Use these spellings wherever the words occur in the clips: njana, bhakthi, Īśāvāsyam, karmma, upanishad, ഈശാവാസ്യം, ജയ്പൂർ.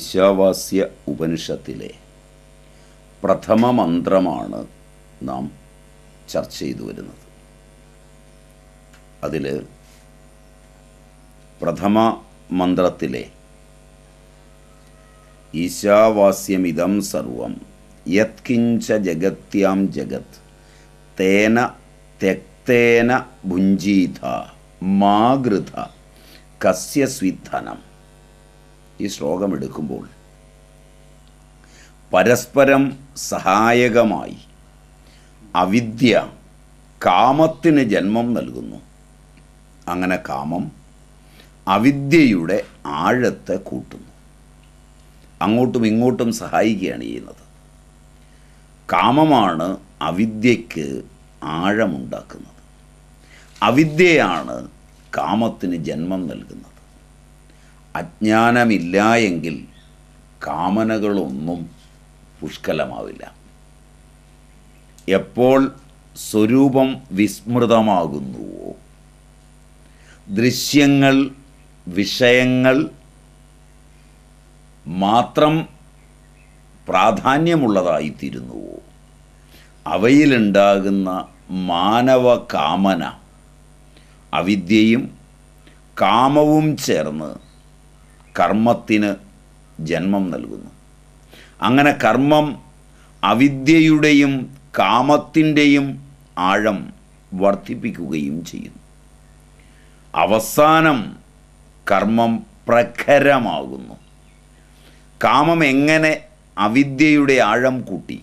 ईशावास्य उपनिषत्तिले प्रथम मंत्रमाणु नाम ചർച്ച ചെയ്തു വരുന്നത്. അതിൽ പ്രഥമ മന്ത്രത്തിലെ ഈശാവാസ്യമിദം സർവം യത്കിഞ്ച ജഗത്യാം ജഗത് തേന തെക്തേന ഭുഞ്ജീത മാഗൃത കസ്യ സ്വിധനം ഈ ശ്ലോകം എടുക്കുമ്പോൾ പരസ്പരം സഹായകമായി അവിദ്യ കാമത്തിന് ജന്മം നൽകുന്നു. അങ്ങനെ കാമം അവിദ്യയുടെ ആഴത്തെ കൂട്ടുന്നു, അങ്ങോട്ടും ഇങ്ങോട്ടും സഹായിക്കുകയാണ് ചെയ്യുന്നത്. കാമമാണ് അവിദ്യയ്ക്ക് ആഴമുണ്ടാക്കുന്നത്, അവിദ്യയാണ് കാമത്തിന് ജന്മം നൽകുന്നത്. അജ്ഞാനമില്ല എങ്കിൽ കാമനകളൊന്നും പുഷ്കലമാവില്ല. എപ്പോൾ സ്വരൂപം വിസ്മൃതമാകുന്നുവോ, ദൃശ്യങ്ങൾ വിഷയങ്ങൾ മാത്രം പ്രാധാന്യമുള്ളതായിത്തീരുന്നുവോ, അവയിലുണ്ടാകുന്ന മാനവ കാമന അവിദ്യയും കാമവും ചേർന്ന് കർമ്മത്തിന് ജന്മം നൽകുന്നു. അങ്ങനെ കർമ്മം അവിദ്യയുടെയും കാമത്തിൻ്റെയും ആഴം വർദ്ധിപ്പിക്കുകയും ചെയ്യുന്നു. അവസാനം കർമ്മം പ്രഖരമാകുന്നു. കാമം എങ്ങനെ അവിദ്യയുടെ ആഴം കൂട്ടി,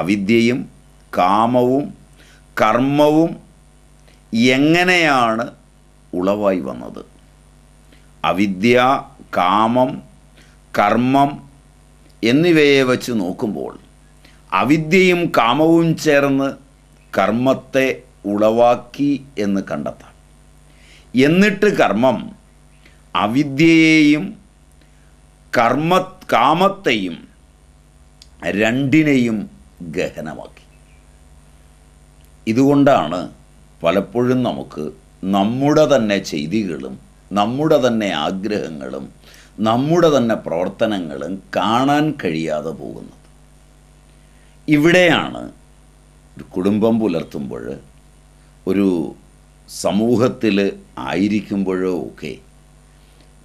അവിദ്യയും കാമവും കർമ്മവും എങ്ങനെയാണ് ഉളവായി വന്നത്, അവിദ്യ കാമം കർമ്മം എന്നിവയെ വച്ച് നോക്കുമ്പോൾ അവിദ്യയും കാമവും ചേർന്ന് കർമ്മത്തെ ഉളവാക്കി എന്ന് കണ്ടെത്താം. എന്നിട്ട് കർമ്മം അവിദ്യയെയും കാമത്തെയും രണ്ടിനെയും ഗഹനമാക്കി. ഇതുകൊണ്ടാണ് പലപ്പോഴും നമുക്ക് നമ്മുടെ തന്നെ ചെയ്തികളും നമ്മുടെ തന്നെ ആഗ്രഹങ്ങളും നമ്മുടെ തന്നെ പ്രവർത്തനങ്ങളും കാണാൻ കഴിയാതെ പോകുന്നത്. ഇവിടെയാണ് ഒരു കുടുംബം പുലർത്തുമ്പോൾ, ഒരു സമൂഹത്തിൽ ആയിരിക്കുമ്പോഴോ ഒക്കെ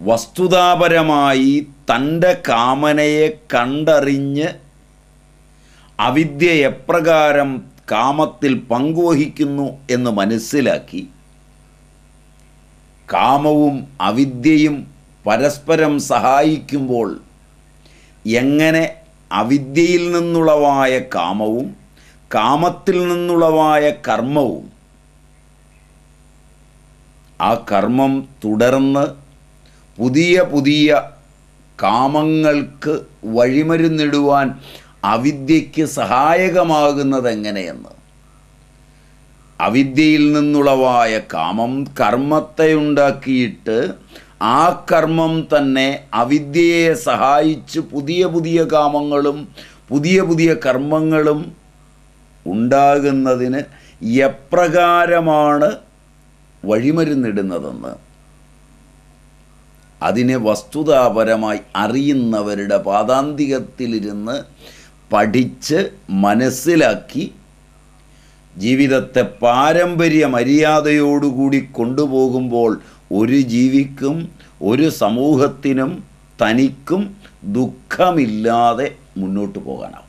വസ്തുതാപരമായി തൻ്റെ കാമനയെ കണ്ടറിഞ്ഞ് അവിദ്യ എപ്രകാരം കാമത്തിൽ പങ്കുവഹിക്കുന്നു എന്ന് മനസ്സിലാക്കി കാമവും അവിദ്യയും പരസ്പരം സഹായിക്കുമ്പോൾ എങ്ങനെ അവിദ്യയിൽ നിന്നുളവായ കാമവും കാമത്തിൽ നിന്നുളവായ കർമ്മവും ആ കർമ്മം തുടർന്ന് പുതിയ പുതിയ കാമങ്ങൾക്ക് വഴിമരുന്നിടുവാൻ അവിദ്യയ്ക്ക് സഹായകമാകുന്നതെങ്ങനെയെന്ന്, അവിദ്യയിൽ നിന്നുളവായ കാമം കർമ്മത്തെ ഉണ്ടാക്കിയിട്ട് ആ കർമ്മം തന്നെ അവിദ്യയെ സഹായിച്ച് പുതിയ പുതിയ കാമങ്ങളും പുതിയ പുതിയ കർമ്മങ്ങളും ഉണ്ടാകുന്നതിന് എപ്രകാരമാണ് വഴിമരുന്നിടുന്നതെന്ന് അതിനെ വസ്തുതാപരമായി അറിയുന്നവരുടെ പാദാന്തികത്തിലിരുന്ന് പഠിച്ച് മനസ്സിലാക്കി ജീവിതത്തെ പാരമ്പര്യ മര്യാദയോടുകൂടി കൊണ്ടുപോകുമ്പോൾ ഒരു ജീവിക്കും ഒരു സമൂഹത്തിനും തനിക്കും ദുഃഖമില്ലാതെ മുന്നോട്ട് പോകാനാവും.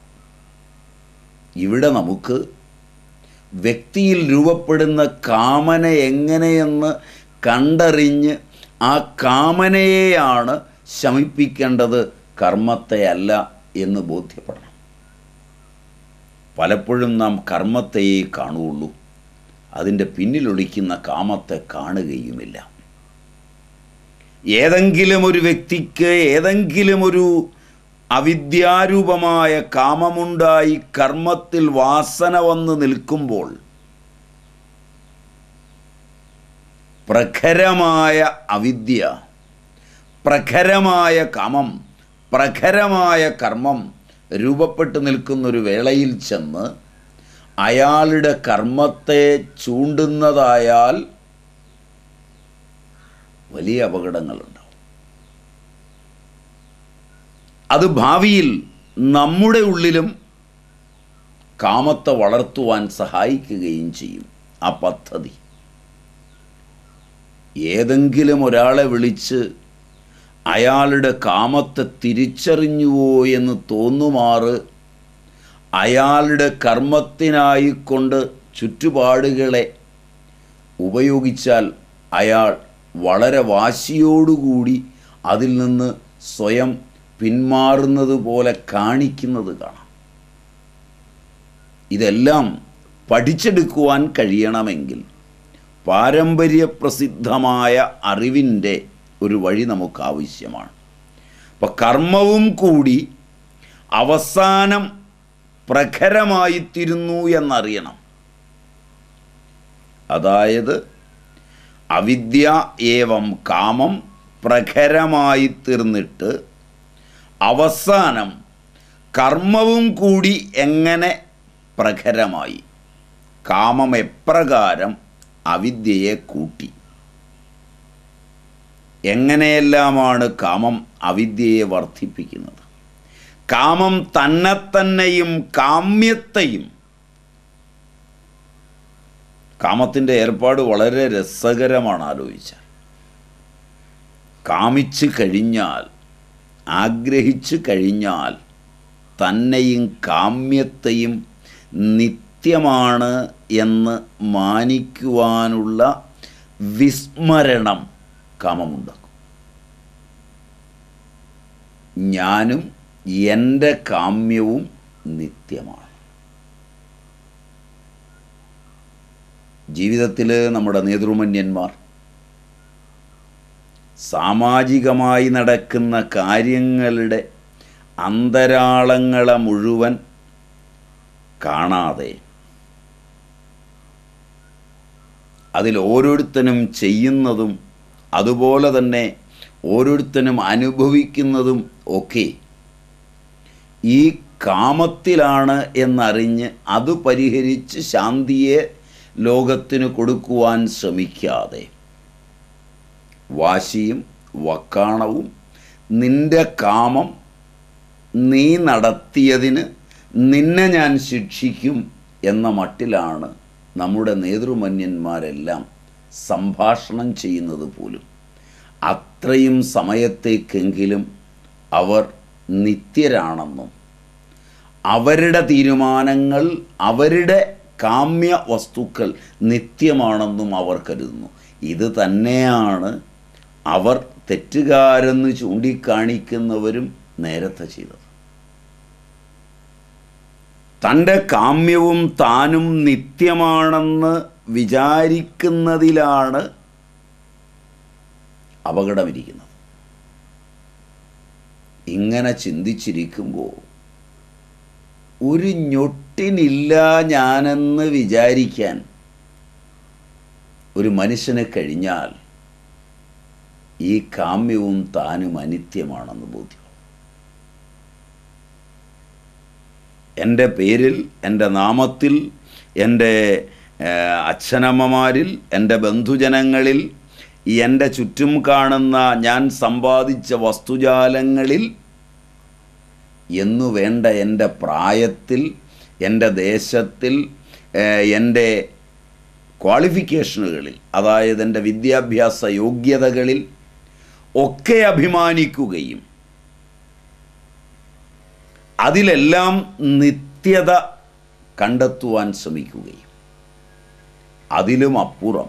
ഇവിടെ നമുക്ക് വ്യക്തിയിൽ രൂപപ്പെടുന്ന കാമന എങ്ങനെയെന്ന് കണ്ടറിഞ്ഞ് ആ കാമനയെയാണ് ശമിപ്പിക്കേണ്ടത്, കർമ്മത്തെയല്ല എന്ന് ബോധ്യപ്പെടണം. പലപ്പോഴും നാം കർമ്മത്തെയേ കാണുകയുള്ളൂ, അതിൻ്റെ പിന്നിലൊളിക്കുന്ന കാമത്തെ കാണുകയുമില്ല. ഏതെങ്കിലും ഒരു വ്യക്തിക്ക് ഏതെങ്കിലും ഒരു അവിദ്യാരൂപമായ കാമമുണ്ടായി കർമ്മത്തിൽ വാസന വന്ന് നിൽക്കുമ്പോൾ പ്രഖരമായ അവിദ്യ, പ്രഖരമായ കാമം, പ്രഖരമായ കർമ്മം രൂപപ്പെട്ടു നിൽക്കുന്നൊരു വേളയിൽ ചെന്ന് അയാളുടെ കർമ്മത്തെ ചൂണ്ടുന്നതായാൽ വലിയ അപകടങ്ങളുണ്ടാവും. അത് ഭാവിയിൽ നമ്മുടെ ഉള്ളിലും കാമത്തെ വളർത്തുവാൻ സഹായിക്കുകയും ചെയ്യും. ആ പദ്ധതി ഏതെങ്കിലും ഒരാളെ വിളിച്ച് അയാളുടെ കാമത്തെ തിരിച്ചറിഞ്ഞുവോ എന്ന് തോന്നുമാറ് അയാളുടെ കർമ്മത്തിനായിക്കൊണ്ട് ചുറ്റുപാടുകളെ ഉപയോഗിച്ചാൽ അയാൾ വളരെ വാശിയോടുകൂടി അതിൽ നിന്ന് സ്വയം പിന്മാറുന്നത് പോലെ കാണിക്കുന്നത് കാണാം. ഇതെല്ലാം പഠിച്ചെടുക്കുവാൻ കഴിയണമെങ്കിൽ പാരമ്പര്യപ്രസിദ്ധമായ അറിവിൻ്റെ ഒരു വഴി നമുക്ക് ആവശ്യമാണ്. അപ്പോൾ കർമ്മവും കൂടി അവസാനം പ്രഖരമായിത്തീരുന്നു എന്നറിയണം. അതായത് അവിദ്യ ഏവം കാമം പ്രഖരമായിത്തീർന്നിട്ട് അവസാനം കർമ്മവും കൂടി എങ്ങനെ പ്രഖരമായി, കാമം എപ്രകാരം അവിദ്യയെ കൂട്ടി, എങ്ങനെയെല്ലാമാണ് കാമം അവിദ്യയെ വർദ്ധിപ്പിക്കുന്നത്, കാമം തന്നെയും കാമ്യത്തെയും. കാമത്തിൻ്റെ ഏർപ്പാട് വളരെ രസകരമാണ് ആലോചിച്ചാൽ. കാമിച്ചു കഴിഞ്ഞാൽ, ആഗ്രഹിച്ചു കഴിഞ്ഞാൽ തന്നെയും കാമ്യത്തെയും നിത്യമാണ് എന്ന് മാനിക്കുവാനുള്ള വിസ്മരണം കാമമുണ്ടാക്കും. ഞാനും എൻ്റെ കാമ്യവും നിത്യമാണ്. ജീവിതത്തിൽ നമ്മുടെ നേതൃമന്യന്മാർ സാമാജികമായി നടക്കുന്ന കാര്യങ്ങളുടെ അന്തരാളങ്ങളെ മുഴുവൻ കാണാതെ അതിൽ ഓരോരുത്തനും ചെയ്യുന്നതും അതുപോലെ തന്നെ ഓരോരുത്തനും അനുഭവിക്കുന്നതും ഒക്കെ ഈ കാമത്തിലാണ് എന്നറിഞ്ഞ് അത് പരിഹരിച്ച് ശാന്തിയെ ലോകത്തിന് കൊടുക്കുവാൻ ശ്രമിക്കാതെ വാശിയും വക്കാണവും നിൻ്റെ കാമം നീ നടത്തിയതിന് നിന്നെ ഞാൻ ശിക്ഷിക്കും എന്ന മട്ടിലാണ് നമ്മുടെ നേതൃമന്യന്മാരെല്ലാം സംഭാഷണം ചെയ്യുന്നത് പോലും. അത്രയും സമയത്തേക്കെങ്കിലും അവർ നിത്യരാണെന്നും അവരുടെ തീരുമാനങ്ങൾ, അവരുടെ കാമ്യ വസ്തുക്കൾ നിത്യമാണെന്നും അവർ കരുതുന്നു. ഇത് തന്നെയാണ് അവർ തെറ്റുകാരെന്ന് ചൂണ്ടിക്കാണിക്കുന്നവരും നേരത്തെ ചെയ്തത്. തൻ്റെ കാമ്യവും താനും നിത്യമാണെന്ന് വിചാരിക്കുന്നതിലാണ് അപകടമിരിക്കുന്നത്. ഇങ്ങനെ ചിന്തിച്ചിരിക്കുമ്പോൾ ഒരു ഞൊട്ടിനില്ല ഞാനെന്ന് വിചാരിക്കാൻ ഒരു മനുഷ്യനെ കഴിഞ്ഞാൽ ഈ കാമ്യവും താനും അനിത്യമാണെന്ന് ബോധ്യം. എൻ്റെ പേരിൽ, എൻ്റെ നാമത്തിൽ, എൻ്റെ അച്ഛനമ്മമാരിൽ, എൻ്റെ ബന്ധുജനങ്ങളിൽ, എൻ്റെ ചുറ്റും കാണുന്ന ഞാൻ സമ്പാദിച്ച വസ്തുജാലങ്ങളിൽ എന്നു വേണ്ട എൻ്റെ പ്രായത്തിൽ, എൻ്റെ ദേശത്തിൽ, എൻ്റെ ക്വാളിഫിക്കേഷനുകളിൽ, അതായത് എൻ്റെ വിദ്യാഭ്യാസ യോഗ്യതകളിൽ ഒക്കെ അഭിമാനിക്കുകയും അതിലെല്ലാം നിത്യത കണ്ടെത്തുവാൻ ശ്രമിക്കുകയും അതിലും അപ്പുറം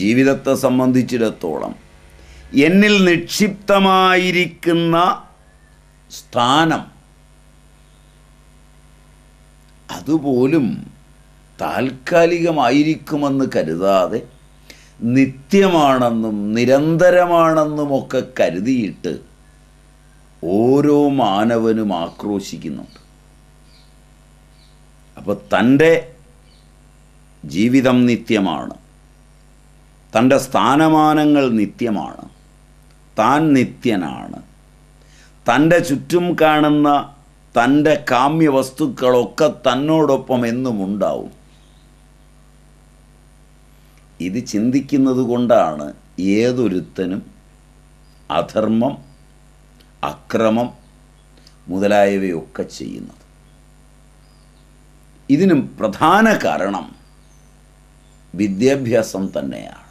ജീവിതത്തെ സംബന്ധിച്ചിടത്തോളം എന്നിൽ നിക്ഷിപ്തമായിരിക്കുന്ന സ്ഥാനം അതുപോലും താൽക്കാലികമായിരിക്കുമെന്ന് കരുതാതെ നിത്യമാണെന്നും നിരന്തരമാണെന്നുമൊക്കെ കരുതിയിട്ട് ഓരോ മാനവനും ആക്രോശിക്കുന്നുണ്ട്. അപ്പോൾ തൻ്റെ ജീവിതം നിത്യമാണ്, തൻ്റെ സ്ഥാനമാനങ്ങൾ നിത്യമാണ്, താൻ നിത്യനാണ്, തൻ്റെ ചുറ്റും കാണുന്ന തൻ്റെ കാമ്യവസ്തുക്കളൊക്കെ തന്നോടൊപ്പം എന്നും ഉണ്ടാവും. ഇത് ചിന്തിക്കുന്നത് കൊണ്ടാണ് ഏതൊരുത്തനും അധർമ്മം, അക്രമം മുതലായവയൊക്കെ ചെയ്യുന്നത്. ഇതിനും പ്രധാന കാരണം വിദ്യാഭ്യാസം തന്നെയാണ്.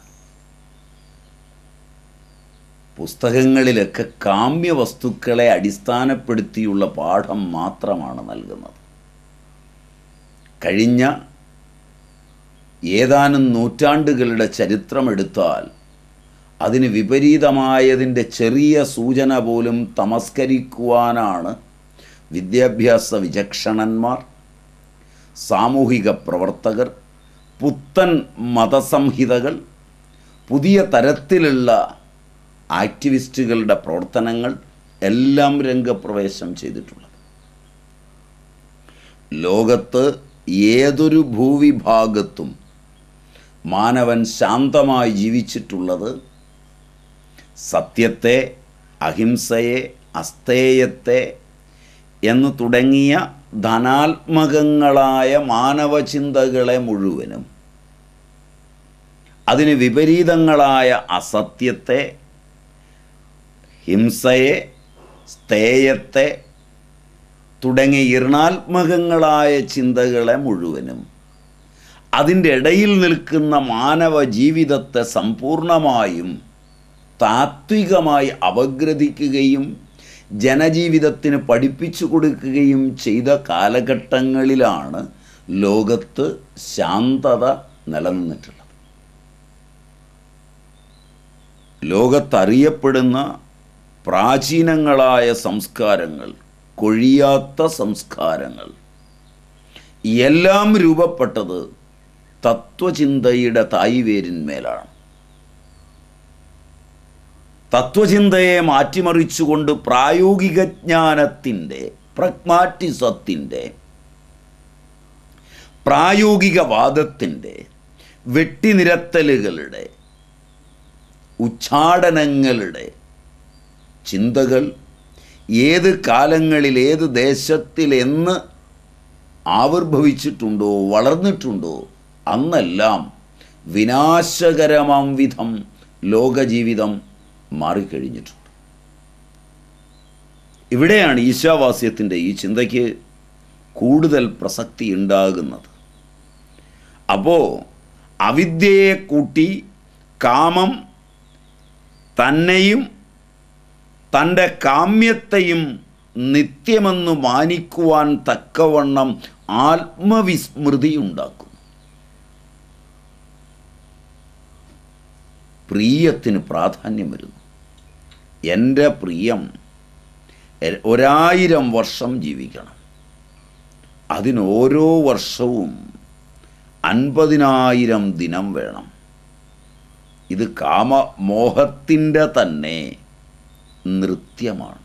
പുസ്തകങ്ങളിലൊക്കെ കാമ്യവസ്തുക്കളെ അടിസ്ഥാനപ്പെടുത്തിയുള്ള പാഠം മാത്രമാണ് നൽകുന്നത്. കഴിഞ്ഞ ഏതാനും നൂറ്റാണ്ടുകളുടെ ചരിത്രമെടുത്താൽ അതിന് വിപരീതമായതിൻ്റെ ചെറിയ സൂചന പോലും തമസ്കരിക്കുവാനാണ് വിദ്യാഭ്യാസ വിചക്ഷണന്മാർ, സാമൂഹിക പ്രവർത്തകർ, പുത്തൻ മതസംഹിതകൾ, പുതിയ തരത്തിലുള്ള ആക്ടിവിസ്റ്റുകളുടെ പ്രവർത്തനങ്ങൾ എല്ലാം രംഗപ്രവേശം ചെയ്തിട്ടുള്ളത്. ലോകത്ത് ഏതൊരു ഭൂവിഭാഗത്തും മാനവൻ ശാന്തമായി ജീവിച്ചിട്ടുള്ളത് സത്യത്തെ, അഹിംസയെ, അസ്തേയത്തെ എന്ന് തുടങ്ങിയ ധനാത്മകങ്ങളായ മാനവചിന്തകളെ മുഴുവനും അതിന് വിപരീതങ്ങളായ അസത്യത്തെ, ഹിംസയെ, സ്തേയത്തെ തുടങ്ങിയ ഇർണാത്മകങ്ങളായ ചിന്തകളെ മുഴുവനും അതിൻ്റെ ഇടയിൽ നിൽക്കുന്ന മാനവ ജീവിതത്തെ സമ്പൂർണമായും താത്വികമായി അപഗ്രഥിക്കുകയും ജനജീവിതത്തിന് പഠിപ്പിച്ചു കൊടുക്കുകയും ചെയ്ത കാലഘട്ടങ്ങളിലാണ് ലോകത്ത് ശാന്തത നിലനിന്നിട്ടുള്ളത്. ലോകത്തറിയപ്പെടുന്ന പ്രാചീനങ്ങളായ സംസ്കാരങ്ങൾ, കൊഴിയാത്ത സംസ്കാരങ്ങൾ എല്ലാം രൂപപ്പെട്ടത് തത്വചിന്തയുടെ തായ്വേരിന്മേലാണ്. തത്വചിന്തയെ മാറ്റിമറിച്ചുകൊണ്ട് പ്രായോഗിക ജ്ഞാനത്തിൻ്റെ, പ്രഗ്മാറ്റിസത്തിൻ്റെ, പ്രായോഗികവാദത്തിൻ്റെ വെട്ടിനിരത്തലുകളുടെ, ഉച്ചാടനങ്ങളുടെ ചിന്തകൾ ഏത് കാലങ്ങളിൽ, ഏത് ദേശത്തിൽ എന്ന് ആവിർഭവിച്ചിട്ടുണ്ടോ, വളർന്നിട്ടുണ്ടോ, അന്നെല്ലാം വിനാശകരമാം വിധം ലോകജീവിതം മാറിക്കഴിഞ്ഞിട്ടുണ്ട്. ഇവിടെയാണ് ഈശാവാസ്യത്തിൻ്റെ ഈ ചിന്തയ്ക്ക് കൂടുതൽ പ്രസക്തി ഉണ്ടാകുന്നത്. അപ്പോൾ അവിദ്യയെ കൂട്ടി കാമം തന്നെയും തൻ്റെ കാമ്യത്തെയും നിത്യമെന്ന് മാനിക്കുവാൻ തക്കവണ്ണം ആത്മവിസ്മൃതി ഉണ്ടാക്കും. പ്രിയത്തിന് പ്രാധാന്യം വരുന്നു. എൻ്റെ പ്രിയം 1000 വർഷം ജീവിക്കണം, അതിനോരോ വർഷവും 50,000 ദിനം വേണം. ഇത് കാമമോഹത്തിൻ്റെ തന്നെ നൃത്യമാണ്.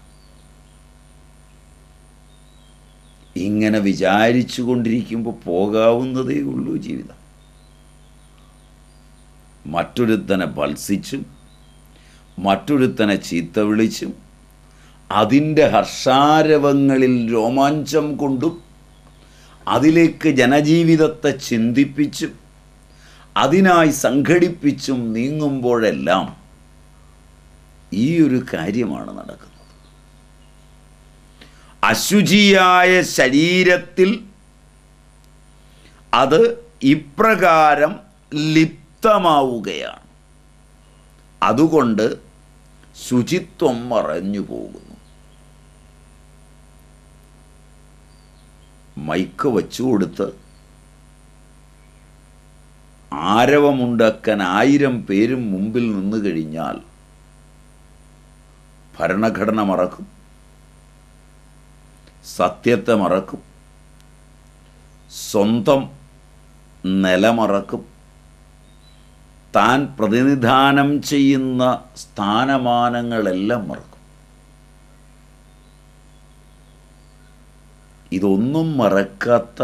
ഇങ്ങനെ വിചാരിച്ചു കൊണ്ടിരിക്കുമ്പോൾ പോകാവുന്നതേ ഉള്ളൂ ജീവിതം. മറ്റൊരുത്തനെ ഭത്സിച്ചും മറ്റൊരുത്തനെ ചീത്ത വിളിച്ചും അതിൻ്റെ ഹർഷാരവങ്ങളിൽ രോമാഞ്ചം കൊണ്ടും അതിലേക്ക് ജനജീവിതത്തെ ചിന്തിപ്പിച്ചും അതിനായി സംഘടിപ്പിച്ചും നീങ്ങുമ്പോഴെല്ലാം ഈ ഒരു കാര്യമാണ് നടക്കുന്നത്. അശുചിയായ ശരീരത്തിൽ അത് ഇപ്രകാരം ലിപ്തമാവുകയാണ്. അതുകൊണ്ട് ശുചിത്വം മറഞ്ഞു പോകുന്നു. മൈക്ക് വച്ചുകൊടുത്ത് ആരവമുണ്ടാക്കാൻ 1000 പേരും മുമ്പിൽ നിന്ന് കഴിഞ്ഞാൽ ഭരണഘടന മറക്കും, സത്യത്തെ മറക്കും, സ്വന്തം നിലമറക്കും, താൻ പ്രതിനിധാനം ചെയ്യുന്ന സ്ഥാനമാനങ്ങളെല്ലാം മറക്കും. ഇതൊന്നും മറക്കാത്ത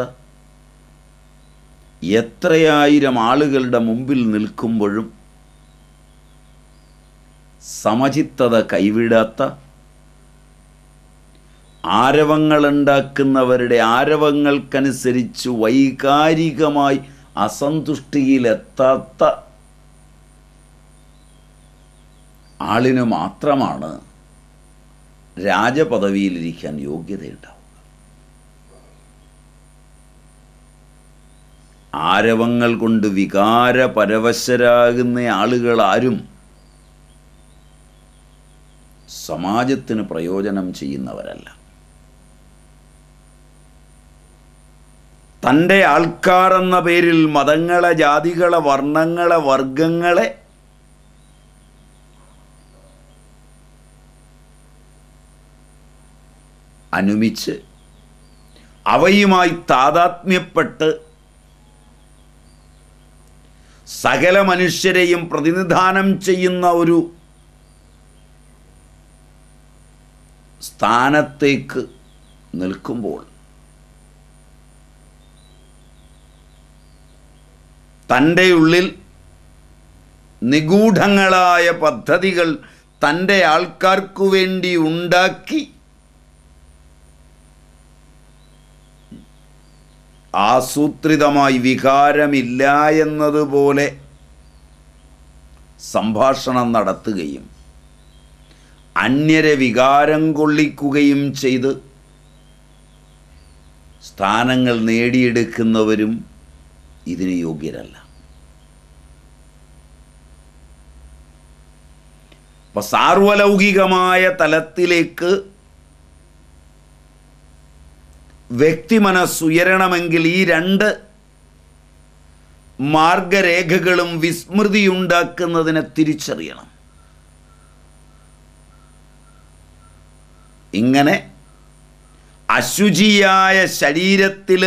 എത്രയായിരം ആളുകളുടെ മുമ്പിൽ നിൽക്കുമ്പോഴും സമചിത്തത കൈവിടാത്ത, ആരവങ്ങളുണ്ടാക്കുന്നവരുടെ ആരവങ്ങൾക്കനുസരിച്ച് വൈകാരികമായി അസന്തുഷ്ടിയിലെത്താത്ത ആളിന് മാത്രമാണ് രാജപദവിയിലിരിക്കാൻ യോഗ്യതയുണ്ടാവുക. ആരവങ്ങൾ കൊണ്ട് വികാര പരവശരാകുന്ന ആളുകളാരും സമാജത്തിന് പ്രയോജനം ചെയ്യുന്നവരല്ല. തൻ്റെ ആൾക്കാരെന്ന പേരിൽ മതങ്ങളെ, ജാതികളെ, വർണ്ണങ്ങളെ, വർഗങ്ങളെ അനുമിച്ച് അവയുമായി താദാത്മ്യപ്പെട്ട് സകല മനുഷ്യരെയും പ്രതിനിധാനം ചെയ്യുന്ന ഒരു സ്ഥാനത്തേക്ക് നിൽക്കുമ്പോൾ തൻ്റെ ഉള്ളിൽ നിഗൂഢങ്ങളായ പദ്ധതികൾ തൻ്റെ ആൾക്കാർക്കു വേണ്ടി ഉണ്ടാക്കി ആസൂത്രിതമായി വികാരമില്ല എന്നതുപോലെ സംഭാഷണം നടത്തുകയും അന്യരെ വികാരം കൊള്ളിക്കുകയും ചെയ്ത് സ്ഥാനങ്ങൾ നേടിയെടുക്കുന്നവരും ഇതിന് യോഗ്യരല്ല. അപ്പോൾ സാർവലൗകികമായ തലത്തിലേക്ക് വ്യക്തി മനസ്സുയരണമെങ്കിൽ ഈ രണ്ട് മാർഗരേഖകളും വിസ്മൃതിയുണ്ടാക്കുന്നതിനെ തിരിച്ചറിയണം. ഇങ്ങനെ അശുചിയായ ശരീരത്തിൽ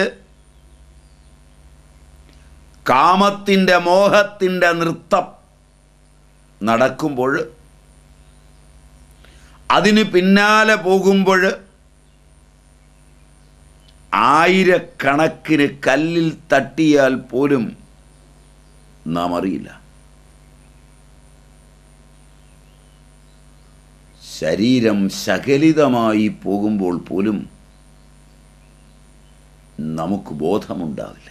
കാമത്തിൻ്റെ, മോഹത്തിൻ്റെ നൃത്തം നടക്കുമ്പോൾ, അതിന് പിന്നാലെ പോകുമ്പോൾ ആയിരക്കണക്കിന് കല്ലിൽ തട്ടിയാൽ പോലും നാം അറിയില്ല. ശരീരം ശകലിതമായി പോകുമ്പോൾ പോലും നമുക്ക് ബോധമുണ്ടാവില്ല.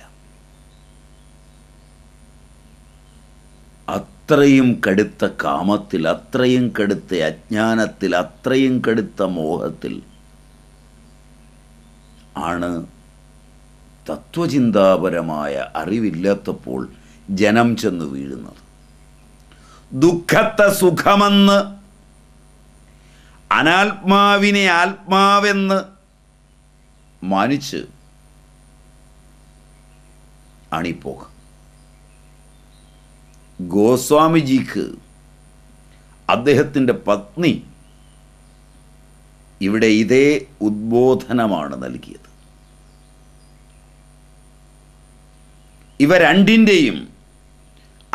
അത്രയും കടുത്ത കാമത്തിൽ, അത്രയും കടുത്ത അജ്ഞാനത്തിൽ, അത്രയും കടുത്ത മോഹത്തിൽ ആണ് തത്വചിന്താപരമായ അറിവില്ലാത്തപ്പോൾ ജനം ചെന്ന് വീഴുന്നത്. ദുഃഖത്തെ സുഖമെന്ന്, അനാത്മാവിനെ ആത്മാവെന്ന് മാനിച്ച് അണിപ്പോക. ഗോസ്വാമിജിക്ക് അദ്ദേഹത്തിൻ്റെ പത്നി ഇവിടെ ഇതേ ഉദ്ബോധനമാണ് നൽകിയത്. ഇവ രണ്ടിൻ്റെയും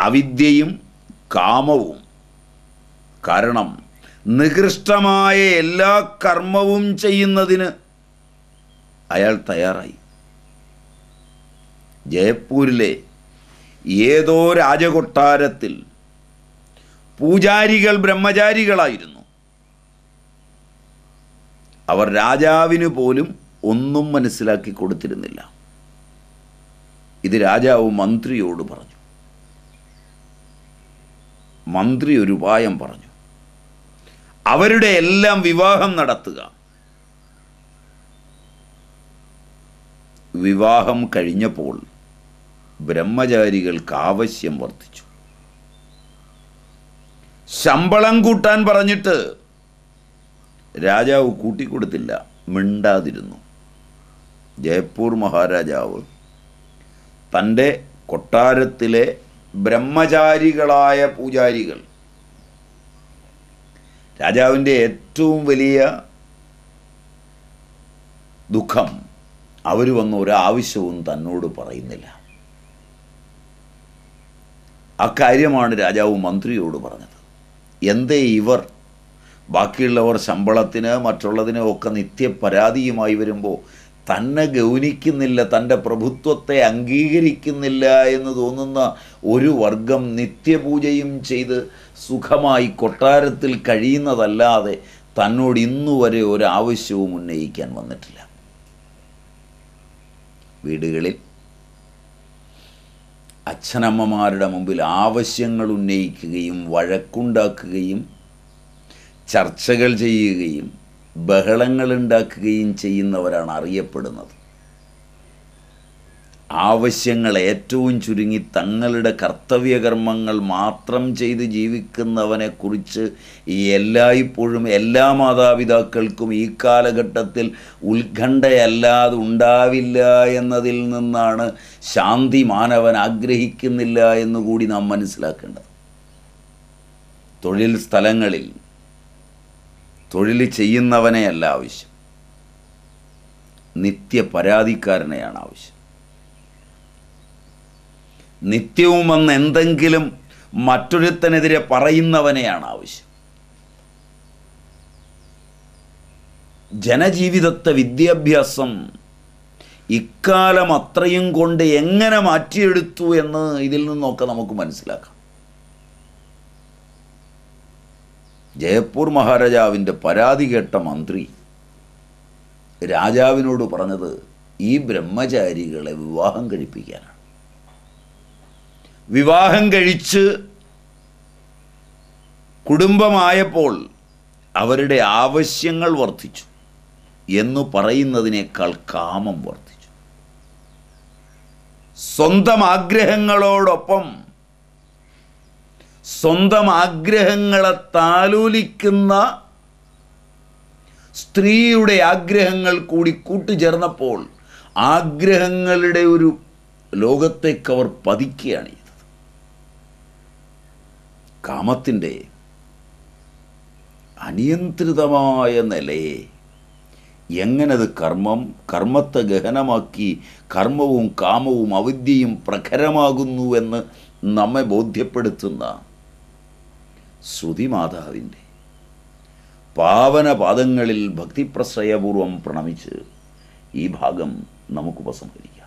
അവിദ്യയും കാമവും കാരണം നികൃഷ്ടമായ എല്ലാ കർമ്മവും ചെയ്യുന്നതിന് അയാൾ തയ്യാറായി. ജയ്പൂരിലെ ഏതോ രാജകൊട്ടാരത്തിൽ പൂജാരികൾ ബ്രഹ്മചാരികളായിരുന്നു. അവർ രാജാവിന് പോലും ഒന്നും മനസ്സിലാക്കി കൊടുത്തിരുന്നില്ല. ഇത് രാജാവ് മന്ത്രിയോട് പറഞ്ഞു. മന്ത്രി ഒരു ഉപായം പറഞ്ഞു, അവരുടെ എല്ലാം വിവാഹം നടത്തുക. വിവാഹം കഴിഞ്ഞപ്പോൾ ബ്രഹ്മചാരികൾക്ക് ആവശ്യം വർദ്ധിച്ചു. ശമ്പളം കൂട്ടാൻ പറഞ്ഞിട്ട് രാജാവ് കൂട്ടിക്കൊടുത്തില്ല, മിണ്ടാതിരുന്നു. ജയ്പൂർ മഹാരാജാവ് തൻ്റെ കൊട്ടാരത്തിലെ ബ്രഹ്മചാരികളായ പൂജാരികൾ, രാജാവിൻ്റെ ഏറ്റവും വലിയ ദുഃഖം അവർ വന്ന ഒരാവശ്യവും തന്നോട് പറയുന്നില്ല. അക്കാര്യമാണ് രാജാവ് മന്ത്രിയോട് പറഞ്ഞത്. എന്തേ ഇവർ ബാക്കിയുള്ളവർ ശമ്പളത്തിന് മറ്റുള്ളതിന് ഒക്കെ നിത്യപരാതിയുമായി വരുമ്പോൾ തന്നെ ഗൗനിക്കുന്നില്ല, തൻ്റെ പ്രഭുത്വത്തെ അംഗീകരിക്കുന്നില്ല എന്ന് തോന്നുന്ന ഒരു വർഗം നിത്യപൂജയും ചെയ്ത് സുഖമായി കൊട്ടാരത്തിൽ കഴിയുന്നതല്ലാതെ തന്നോട് ഇന്നുവരെ ഒരാവശ്യവും ഉന്നയിക്കാൻ വന്നിട്ടില്ല. വീടുകളിൽ അച്ഛനമ്മമാരുടെ മുമ്പിൽ ആവശ്യങ്ങൾ ഉന്നയിക്കുകയും വഴക്കുണ്ടാക്കുകയും ചർച്ചകൾ ചെയ്യുകയും ബഹളങ്ങളുണ്ടാക്കുകയും ചെയ്യുന്നവരാണ് അറിയപ്പെടുന്നത്. ആവശ്യങ്ങൾ ഏറ്റവും ചുരുങ്ങി തങ്ങളുടെ കർത്തവ്യകർമ്മങ്ങൾ മാത്രം ചെയ്ത് ജീവിക്കുന്നവനെക്കുറിച്ച് എല്ലായ്പ്പോഴും എല്ലാ മാതാപിതാക്കൾക്കും ഈ കാലഘട്ടത്തിൽ ഉത്കണ്ഠയല്ലാതെ ഉണ്ടാവില്ല എന്നതിൽ നിന്നാണ് ശാന്തി മാനവൻ ആഗ്രഹിക്കുന്നില്ല എന്നുകൂടി നാം മനസ്സിലാക്കേണ്ടത്. തൊഴിൽ സ്ഥലങ്ങളിൽ തൊഴിൽ ചെയ്യുന്നവനെയല്ല ആവശ്യം, നിത്യപരാതിക്കാരനെയാണ് ആവശ്യം. നിത്യവും വന്ന് എന്തെങ്കിലും മറ്റൊരുത്തനെതിരെ പറയുന്നവനെയാണ് ആവശ്യം. ജനജീവിതത്തെ വിദ്യാഭ്യാസം ഇക്കാലം അത്രയും കൊണ്ട് എങ്ങനെ മാറ്റിയെടുത്തു എന്ന് ഇതിൽ നിന്നൊക്കെ നമുക്ക് മനസ്സിലാക്കാം. ജയപ്പൂർ മഹാരാജാവിൻ്റെ പരാതി കേട്ട മന്ത്രി രാജാവിനോട് പറഞ്ഞത് ഈ ബ്രഹ്മചാരികളെ വിവാഹം കഴിപ്പിക്കാനാണ്. വിവാഹം കഴിച്ച് കുടുംബമായപ്പോൾ അവരുടെ ആവശ്യങ്ങൾ വർദ്ധിച്ചു എന്നു പറയുന്നതിനേക്കാൾ കാമം വർദ്ധിച്ചു. സ്വന്തം ആഗ്രഹങ്ങളോടൊപ്പം സ്വന്തം ആഗ്രഹങ്ങളെ താലോലിക്കുന്ന സ്ത്രീയുടെ ആഗ്രഹങ്ങൾ കൂടി കൂട്ടുചേർന്നപ്പോൾ ആഗ്രഹങ്ങളുടെ ഒരു ലോകത്തേക്ക് അവർ പതിക്കുകയാണ് ചെയ്തത്. കാമത്തിൻ്റെ അനിയന്ത്രിതമായ നിലയെ എങ്ങനത് കർമ്മത്തെ ഗഹനമാക്കി കർമ്മവും കാമവും അവിദ്യയും പ്രഖരമാകുന്നുവെന്ന് നമ്മെ ബോധ്യപ്പെടുത്തുന്ന ശ്രുതി മാതാവിൻ്റെ പാവനപാദങ്ങളിൽ ഭക്തിപ്രശ്രയപൂർവം പ്രണമിച്ച് ഈ ഭാഗം നമുക്ക് ഉപസംഹരിക്കാം.